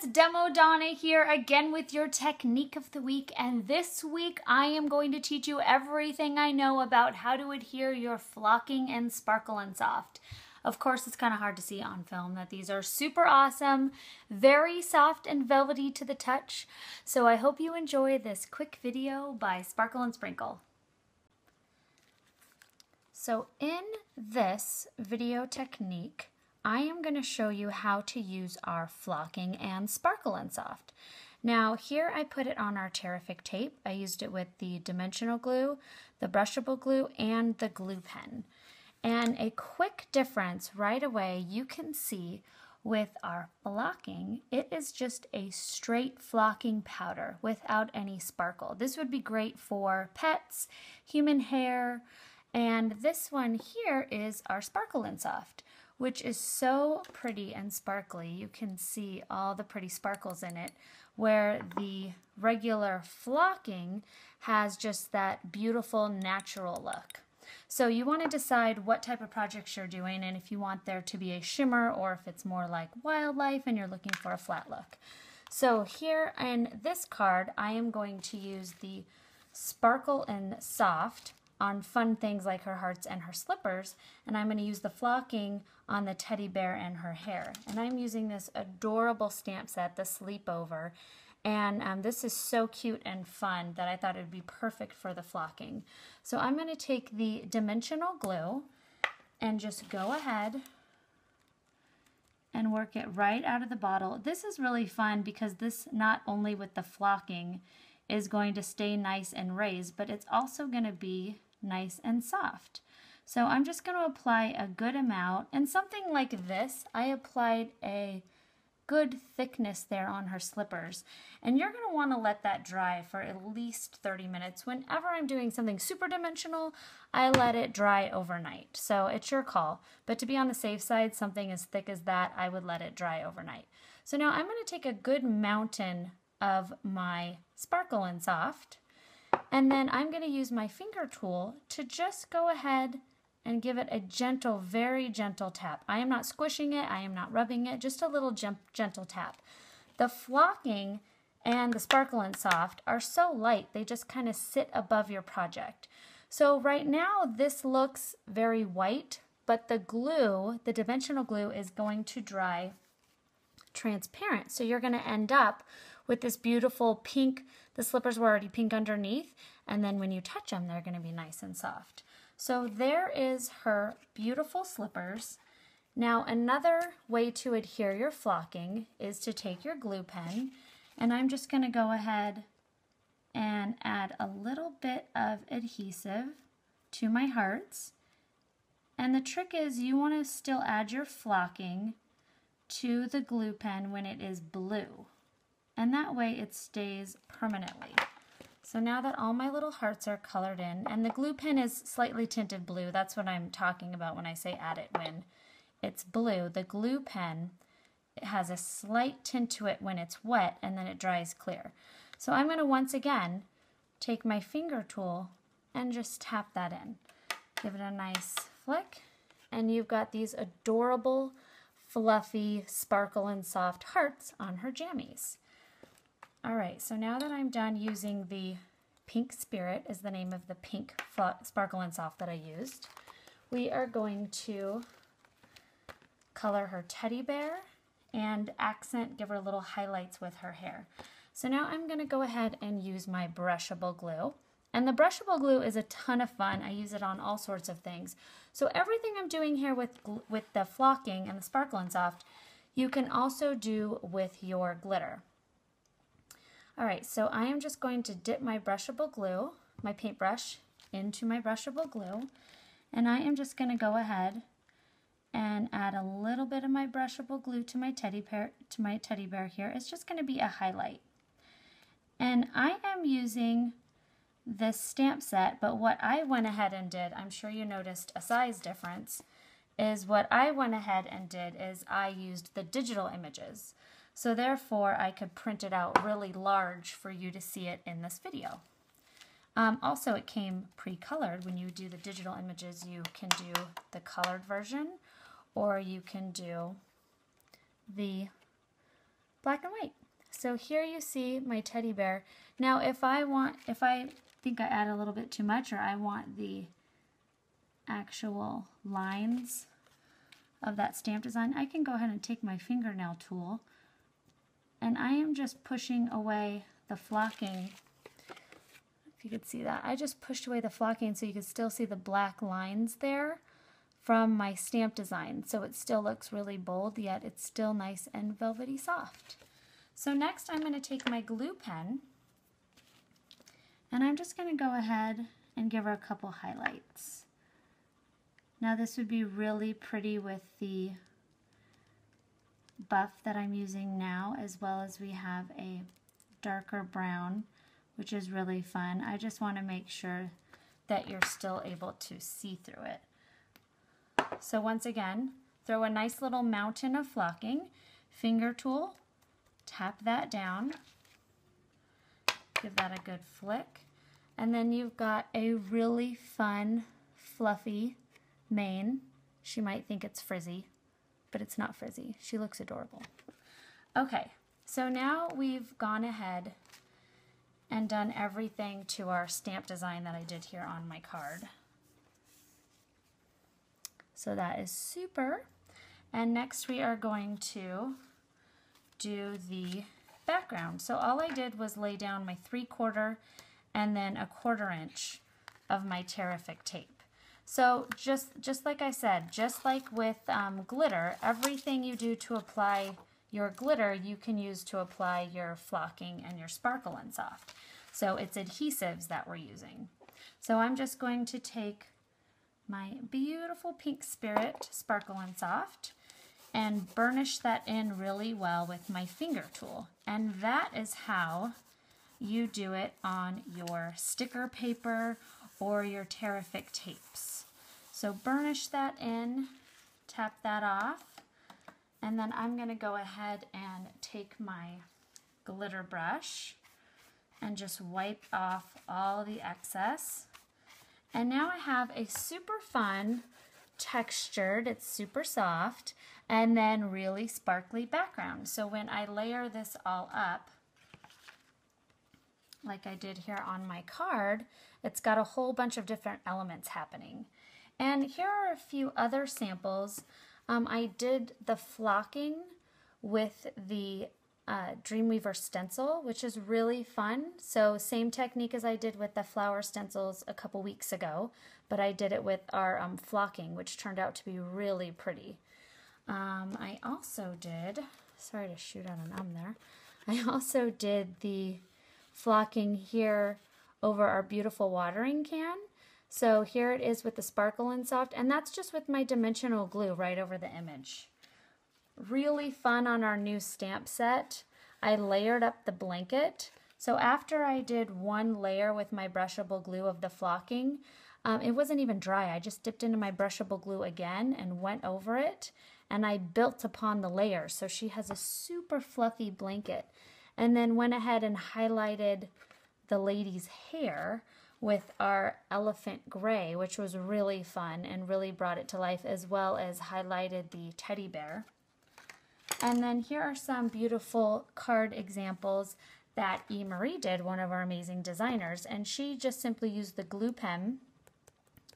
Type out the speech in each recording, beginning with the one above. it's Demo Donna here again with your technique of the week, and this week I am going to teach you everything I know about how to adhere your flocking and sparkle and soft. Of course, it's kind of hard to see on film that these are super awesome, very soft and velvety to the touch, so I hope you enjoy this quick video by Sparkle and Sprinkle. So in this video technique, I am going to show you how to use our flocking and sparkle and soft. Now here I put it on our Tear-ific tape. I used it with the dimensional glue, the brushable glue, and the glue pen. And a quick difference right away you can see with our flocking, it is just a straight flocking powder without any sparkle. This would be great for pets, human hair, and this one here is our sparkle and soft, which is so pretty and sparkly. You can see all the pretty sparkles in it, where the regular flocking has just that beautiful natural look. So you want to decide what type of projects you're doing and if you want there to be a shimmer or if it's more like wildlife and you're looking for a flat look. So here in this card, I am going to use the Sparkle and Soft on fun things like her hearts and her slippers, and I'm going to use the flocking on the teddy bear and her hair. And I'm using this adorable stamp set, the Sleepover, and this is so cute and fun that I thought it would be perfect for the flocking. So I'm going to take the dimensional glue and just go ahead and work it right out of the bottle. This is really fun because this, not only with the flocking, is going to stay nice and raised, but it's also going to be nice and soft. So I'm just going to apply a good amount, and something like this, I applied a good thickness there on her slippers, and you're going to want to let that dry for at least 30 minutes. Whenever I'm doing something super dimensional, I let it dry overnight, so it's your call, but to be on the safe side, something as thick as that, I would let it dry overnight. So now I'm going to take a good mountain of my sparkle and soft, and then I'm going to use my finger tool to just go ahead and give it a gentle, very gentle tap. I am not squishing it, I am not rubbing it, just a little gentle tap. The flocking and the sparkle and soft are so light, they just kind of sit above your project. So right now this looks very white, but the glue, the dimensional glue, is going to dry transparent, so you're going to end up with this beautiful pink. The slippers were already pink underneath, and then when you touch them, they're going to be nice and soft. So there is her beautiful slippers. Now another way to adhere your flocking is to take your glue pen, and I'm just going to go ahead and add a little bit of adhesive to my hearts. And the trick is you want to still add your flocking to the glue pen when it is blue, and that way it stays permanently. So now that all my little hearts are colored in, and the glue pen is slightly tinted blue, that's what I'm talking about when I say add it when it's blue. The glue pen, it has a slight tint to it when it's wet, and then it dries clear. So I'm going to once again take my finger tool and just tap that in. Give it a nice flick, and you've got these adorable fluffy sparkle and soft hearts on her jammies. Alright, so now that I'm done using the Pink Spirit, is the name of the pink sparkle and soft that I used, we are going to color her teddy bear and accent, give her little highlights with her hair. So now I'm going to go ahead and use my brushable glue. And the brushable glue is a ton of fun. I use it on all sorts of things. So everything I'm doing here with the flocking and the sparkle and soft, you can also do with your glitter. All right, so I am just going to dip my brushable glue, my paintbrush, into my brushable glue, and I am just going to go ahead and add a little bit of my brushable glue to my teddy bear here. It's just going to be a highlight. And I am using this stamp set, but what I went ahead and did, I'm sure you noticed a size difference, is what I went ahead and did is I used the digital images. So therefore, I could print it out really large for you to see it in this video. Also, it came pre-colored. When you do the digital images, you can do the colored version, or you can do the black and white. So here you see my teddy bear. Now if I think I add a little bit too much, or I want the actual lines of that stamp design, I can go ahead and take my fingernail tool, and I am just pushing away the flocking. If you could see that, I just pushed away the flocking so you could still see the black lines there from my stamp design. So it still looks really bold, yet it's still nice and velvety soft. So next I'm going to take my glue pen, and I'm just going to go ahead and give her a couple highlights. Now this would be really pretty with the buff that I'm using now, as well as we have a darker brown, which is really fun. I just want to make sure that you're still able to see through it. So once again, throw a nice little mountain of flocking, finger tool, tap that down, give that a good flick, and then you've got a really fun, fluffy mane. She might think it's frizzy, but it's not frizzy. She looks adorable. Okay, so now we've gone ahead and done everything to our stamp design that I did here on my card. So that is super. And next we are going to do the background. So all I did was lay down my 3/4 and then a 1/4 inch of my Tear-ific tape. So just like I said, just like with glitter, everything you do to apply your glitter, you can use to apply your flocking and your sparkle and soft. So it's adhesives that we're using. So I'm just going to take my beautiful Pink Spirit Sparkle and Soft and burnish that in really well with my finger tool. And that is how you do it on your sticker paper or your Tear-ific tapes. So burnish that in, tap that off, and then I'm going to go ahead and take my glitter brush and just wipe off all the excess. And now I have a super fun, textured, it's super soft, and then really sparkly background. So when I layer this all up, like I did here on my card, it's got a whole bunch of different elements happening. And here are a few other samples. I did the flocking with the Dreamweaver stencil, which is really fun. So same technique as I did with the flower stencils a couple weeks ago, but I did it with our flocking, which turned out to be really pretty. I also did, sorry to shoot on an there, I also did the flocking here over our beautiful watering can. So here it is with the sparkle and soft, and that's just with my dimensional glue right over the image. Really fun on our new stamp set. I layered up the blanket. So after I did one layer with my brushable glue of the flocking, it wasn't even dry. I just dipped into my brushable glue again and went over it, and I built upon the layer. So she has a super fluffy blanket, and then went ahead and highlighted the lady's hair with our elephant gray, which was really fun and really brought it to life, as well as highlighted the teddy bear. And then here are some beautiful card examples that E. Marie did, one of our amazing designers, and she just simply used the glue pen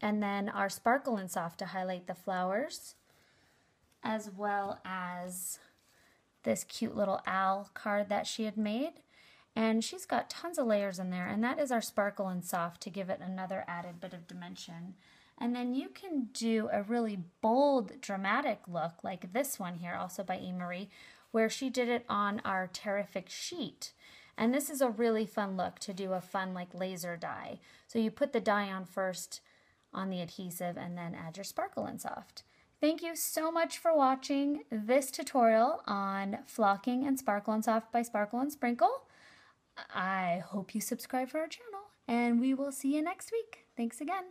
and then our Sparkle and Soft to highlight the flowers, as well as this cute little owl card that she had made. And she's got tons of layers in there, and that is our Sparkle and Soft to give it another added bit of dimension. And then you can do a really bold, dramatic look like this one here, also by E. Marie, where she did it on our Tear-ific sheet. And this is a really fun look to do a fun like laser dye. So you put the dye on first on the adhesive and then add your Sparkle and Soft. Thank you so much for watching this tutorial on flocking and Sparkle and Soft by Sparkle and Sprinkle. I hope you subscribe for our channel, and we will see you next week. Thanks again.